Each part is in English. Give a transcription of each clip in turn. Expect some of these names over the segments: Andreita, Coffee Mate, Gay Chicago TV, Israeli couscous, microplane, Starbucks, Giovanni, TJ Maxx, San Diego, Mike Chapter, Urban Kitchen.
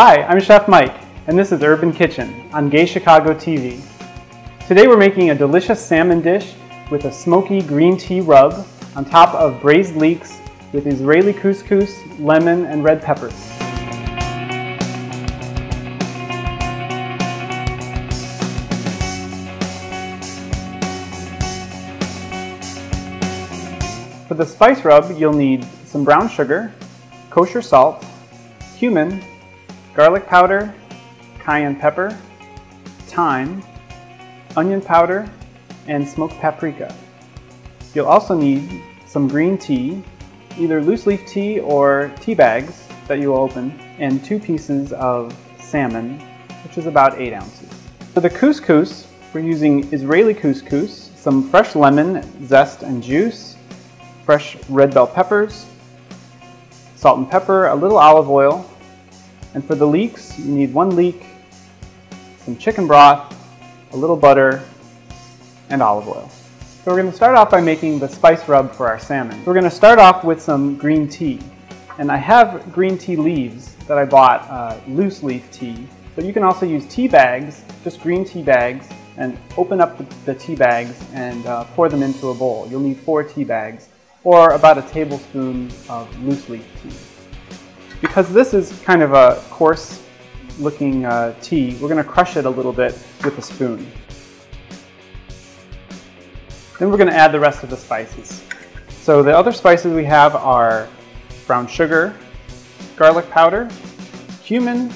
Hi, I'm Chef Mike, and this is Urban Kitchen on Gay Chicago TV. Today we're making a delicious salmon dish with a smoky green tea rub on top of braised leeks with Israeli couscous, lemon, and red peppers. For the spice rub, you'll need some brown sugar, kosher salt, cumin, garlic powder, cayenne pepper, thyme, onion powder, and smoked paprika. You'll also need some green tea, either loose leaf tea or tea bags that you will open, and 2 pieces of salmon, which is about 8 ounces. For the couscous, we're using Israeli couscous, some fresh lemon zest and juice, fresh red bell peppers, salt and pepper, a little olive oil. And for the leeks, you need 1 leek, some chicken broth, a little butter, and olive oil. So we're going to start off by making the spice rub for our salmon. We're going to start off with some green tea. And I have green tea leaves that I bought, loose leaf tea. But you can also use tea bags, just green tea bags, and open up the tea bags and pour them into a bowl. You'll need 4 tea bags, or about a tablespoon of loose leaf tea. Because this is kind of a coarse looking tea, we're going to crush it a little bit with a spoon. Then we're going to add the rest of the spices. So the other spices we have are brown sugar, garlic powder, cumin,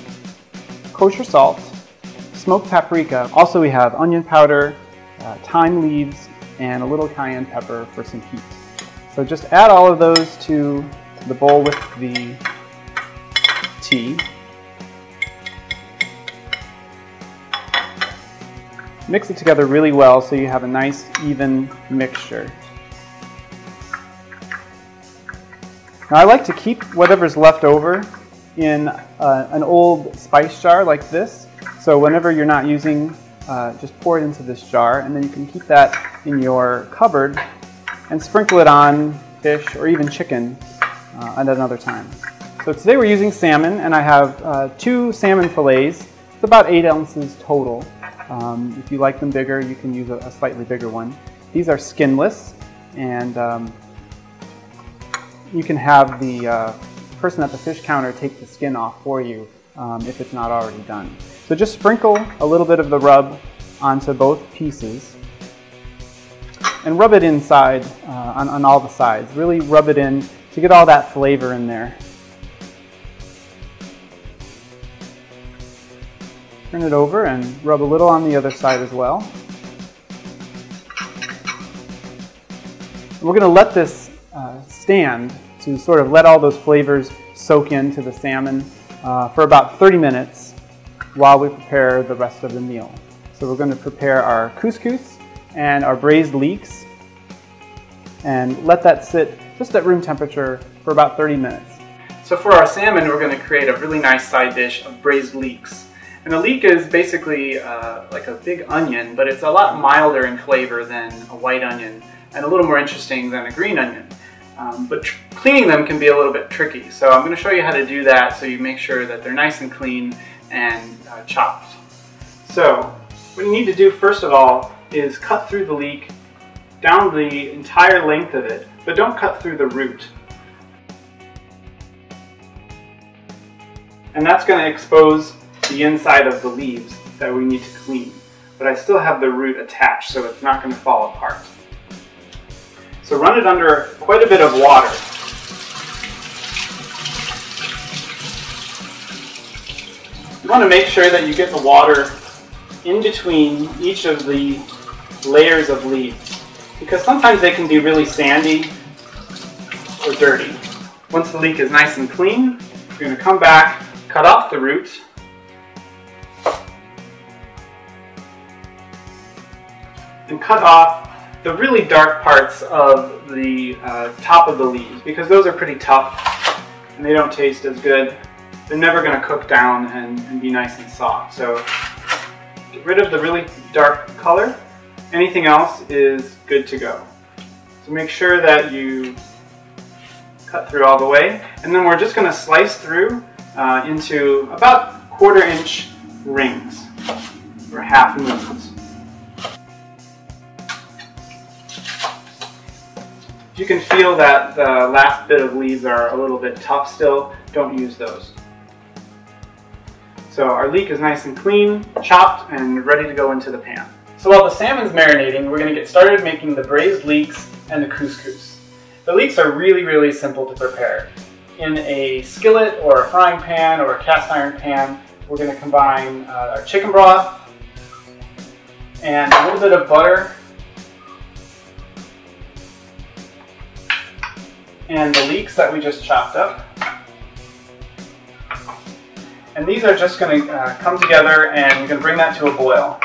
kosher salt, smoked paprika. Also we have onion powder, thyme leaves, and a little cayenne pepper for some heat. So just add all of those to the bowl with the tea. Mix it together really well so you have a nice even mixture. Now I like to keep whatever's left over in an old spice jar like this. So whenever you're not using, just pour it into this jar, and then you can keep that in your cupboard and sprinkle it on fish or even chicken at another time. So today we're using salmon, and I have 2 salmon fillets. It's about 8 ounces total. If you like them bigger, you can use a slightly bigger one. These are skinless, and you can have the person at the fish counter take the skin off for you if it's not already done. So just sprinkle a little bit of the rub onto both pieces and rub it inside on all the sides. Really rub it in to get all that flavor in there. Turn it over and rub a little on the other side as well. And we're going to let this stand to sort of let all those flavors soak into the salmon for about 30 minutes while we prepare the rest of the meal. So we're going to prepare our couscous and our braised leeks and let that sit just at room temperature for about 30 minutes. So for our salmon, we're going to create a really nice side dish of braised leeks. And a leek is basically like a big onion, but it's a lot milder in flavor than a white onion and a little more interesting than a green onion. But cleaning them can be a little bit tricky. So I'm going to show you how to do that so you make sure that they're nice and clean and chopped. So what you need to do first of all is cut through the leek down the entire length of it, but don't cut through the root. And that's going to expose the inside of the leaves that we need to clean, but I still have the root attached, so it's not going to fall apart. So run it under quite a bit of water. You want to make sure that you get the water in between each of the layers of leaves, because sometimes they can be really sandy or dirty. Once the leek is nice and clean, you're going to come back, cut off the root, and cut off the really dark parts of the top of the leaves, because those are pretty tough and they don't taste as good. They're never going to cook down and be nice and soft. So get rid of the really dark color. Anything else is good to go. So make sure that you cut through all the way, and then we're just going to slice through into about 1/4-inch rings or 1/2 moons. You can feel that the last bit of leaves are a little bit tough still. Don't use those. So our leek is nice and clean, chopped, and ready to go into the pan. So while the salmon's marinating, we're going to get started making the braised leeks and the couscous. The leeks are really, really simple to prepare. In a skillet or a frying pan or a cast iron pan, we're going to combine our chicken broth and a little bit of butter and the leeks that we just chopped up. And these are just going to come together, and we're going to bring that to a boil.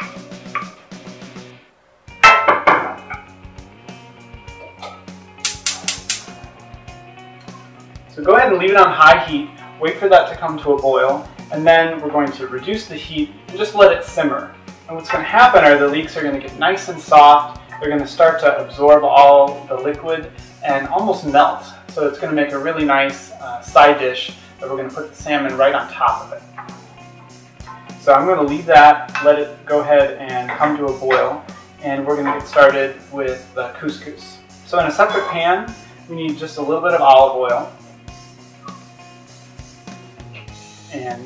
So go ahead and leave it on high heat, wait for that to come to a boil, and then we're going to reduce the heat and just let it simmer. And what's going to happen are the leeks are going to get nice and soft, they're going to start to absorb all the liquid and almost melt. So it's going to make a really nice side dish that we're going to put the salmon right on top of it. So I'm going to leave that, let it go ahead and come to a boil, and we're going to get started with the couscous. So in a separate pan, we need just a little bit of olive oil, and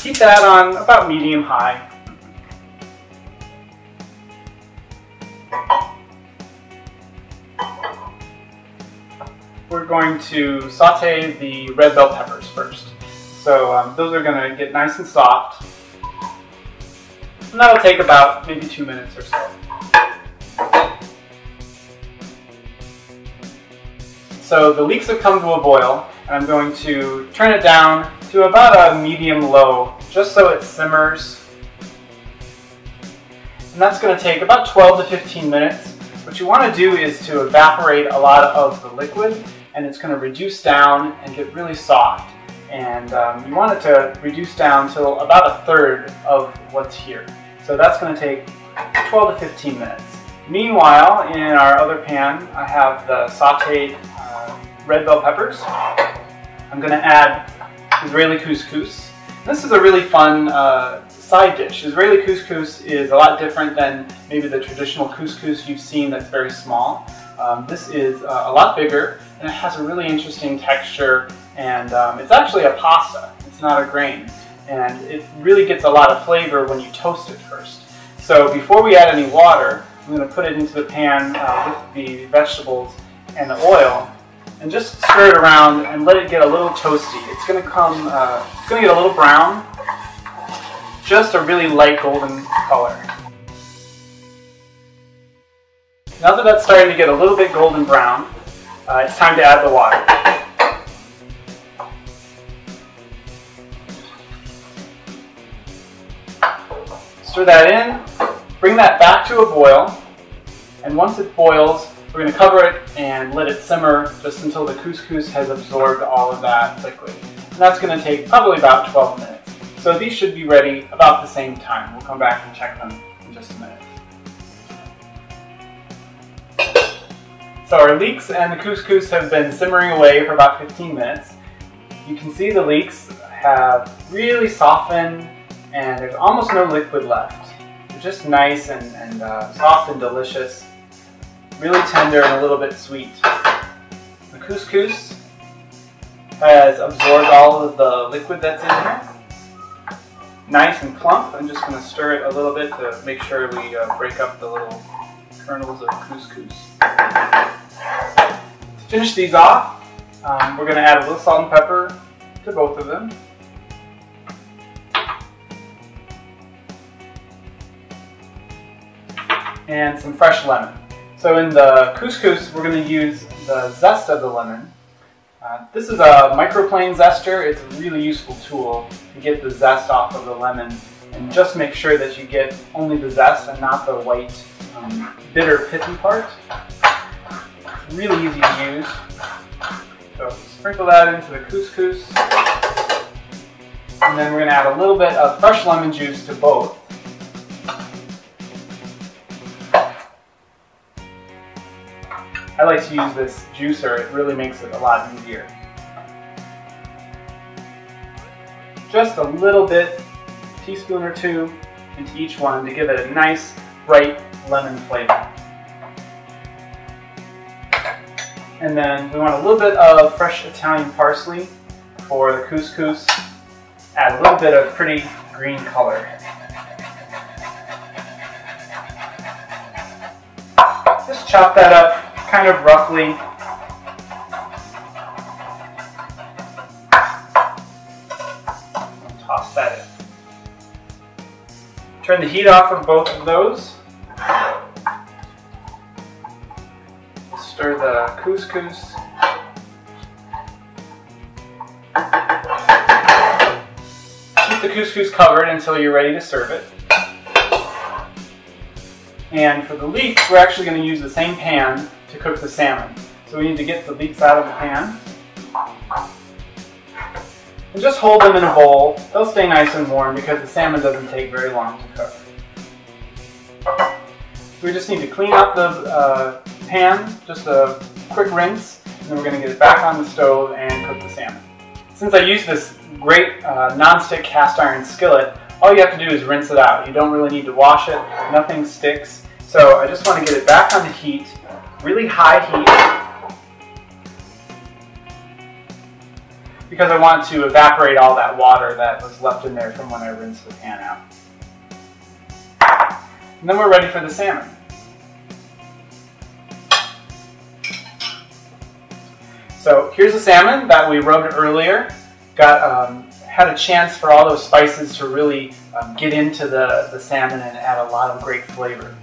heat that on about medium-high. We're going to saute the red bell peppers first. So those are going to get nice and soft, and that'll take about maybe 2 minutes or so. So the leeks have come to a boil, and I'm going to turn it down to about a medium-low, just so it simmers. And that's going to take about 12 to 15 minutes. What you want to do is to evaporate a lot of the liquid, and it's going to reduce down and get really soft. And you want it to reduce down till about 1/3 of what's here. So that's going to take 12 to 15 minutes. Meanwhile, in our other pan, I have the sauteed red bell peppers. I'm going to add Israeli couscous. This is a really fun side dish. Israeli couscous is a lot different than maybe the traditional couscous you've seen that's very small. This is a lot bigger, and it has a really interesting texture, and it's actually a pasta. It's not a grain, and it really gets a lot of flavor when you toast it first. So before we add any water, I'm going to put it into the pan with the vegetables and the oil, and just stir it around and let it get a little toasty. It's going to come, it's going to get a little brown. Just a really light golden color. Now that that's starting to get a little bit golden brown, it's time to add the water. Stir that in, bring that back to a boil, and once it boils, we're going to cover it and let it simmer just until the couscous has absorbed all of that liquid. And that's going to take probably about 12 minutes. So these should be ready about the same time. We'll come back and check them in just a minute. So our leeks and the couscous have been simmering away for about 15 minutes. You can see the leeks have really softened, and there's almost no liquid left. They're just nice and soft and delicious, really tender and a little bit sweet. The couscous has absorbed all of the liquid that's in there. Nice and plump. I'm just going to stir it a little bit to make sure we break up the little kernels of couscous. To finish these off, we're going to add a little salt and pepper to both of them. And some fresh lemon. So in the couscous, we're going to use the zest of the lemon. This is a microplane zester. It's a really useful tool to get the zest off of the lemon, and just make sure that you get only the zest and not the white, bitter, pithy part. It's really easy to use. So sprinkle that into the couscous, and then we're going to add a little bit of fresh lemon juice to both. I like to use this juicer, it really makes it a lot easier. just a little bit, teaspoon or two, into each one to give it a nice, bright lemon flavor. And then we want a little bit of fresh Italian parsley for the couscous. Add a little bit of pretty green color. Just chop that up kind of roughly. And toss that in. Turn the heat off of both of those. Stir the couscous. Keep the couscous covered until you're ready to serve it. And for the leeks, we're actually going to use the same pan to cook the salmon. So we need to get the leeks out of the pan. And just hold them in a bowl. They'll stay nice and warm because the salmon doesn't take very long to cook. We just need to clean up the pan, just a quick rinse, and then we're going to get it back on the stove and cook the salmon. Since I use this great non-stick cast iron skillet, all you have to do is rinse it out. You don't really need to wash it, nothing sticks. So I just want to get it back on the heat, really high heat, because I want to evaporate all that water that was left in there from when I rinsed the pan out. And then we're ready for the salmon. So here's the salmon that we roasted earlier. Had a chance for all those spices to really get into the salmon and add a lot of great flavor.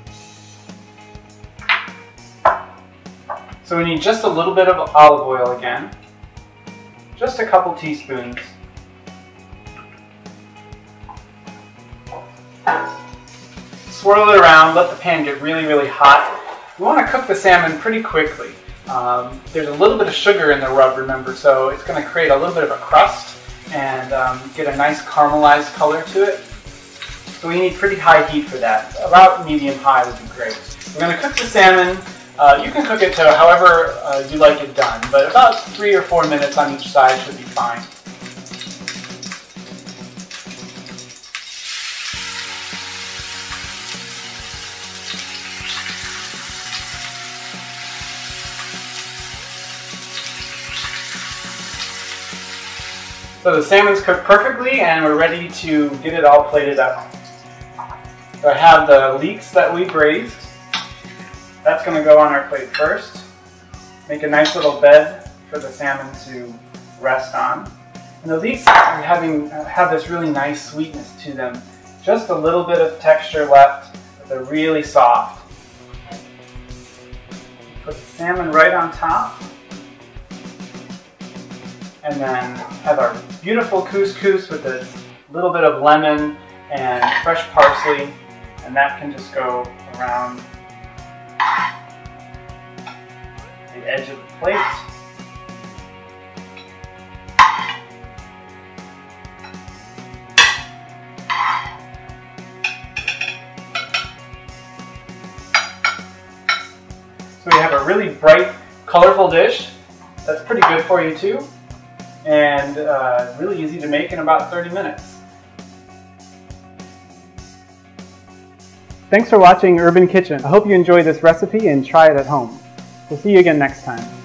So we need just a little bit of olive oil again, just a couple teaspoons. Swirl it around, let the pan get really, really hot. We want to cook the salmon pretty quickly. There's a little bit of sugar in the rub, remember, so it's going to create a little bit of a crust and get a nice caramelized color to it. So we need pretty high heat for that. About medium-high would be great. We're going to cook the salmon. You can cook it to however you like it done, but about 3 or 4 minutes on each side should be fine. So the salmon's cooked perfectly and we're ready to get it all plated up. So I have the leeks that we braised. That's going to go on our plate first. Make a nice little bed for the salmon to rest on. And the leeks are have this really nice sweetness to them. Just a little bit of texture left, but they're really soft. Put the salmon right on top. And then have our beautiful couscous with a little bit of lemon and fresh parsley, and that can just go around the edge of the plate. So we have a really bright, colorful dish that's pretty good for you too. And really easy to make in about 30 minutes. Thanks for watching Urban Kitchen. I hope you enjoy this recipe and try it at home. We'll see you again next time.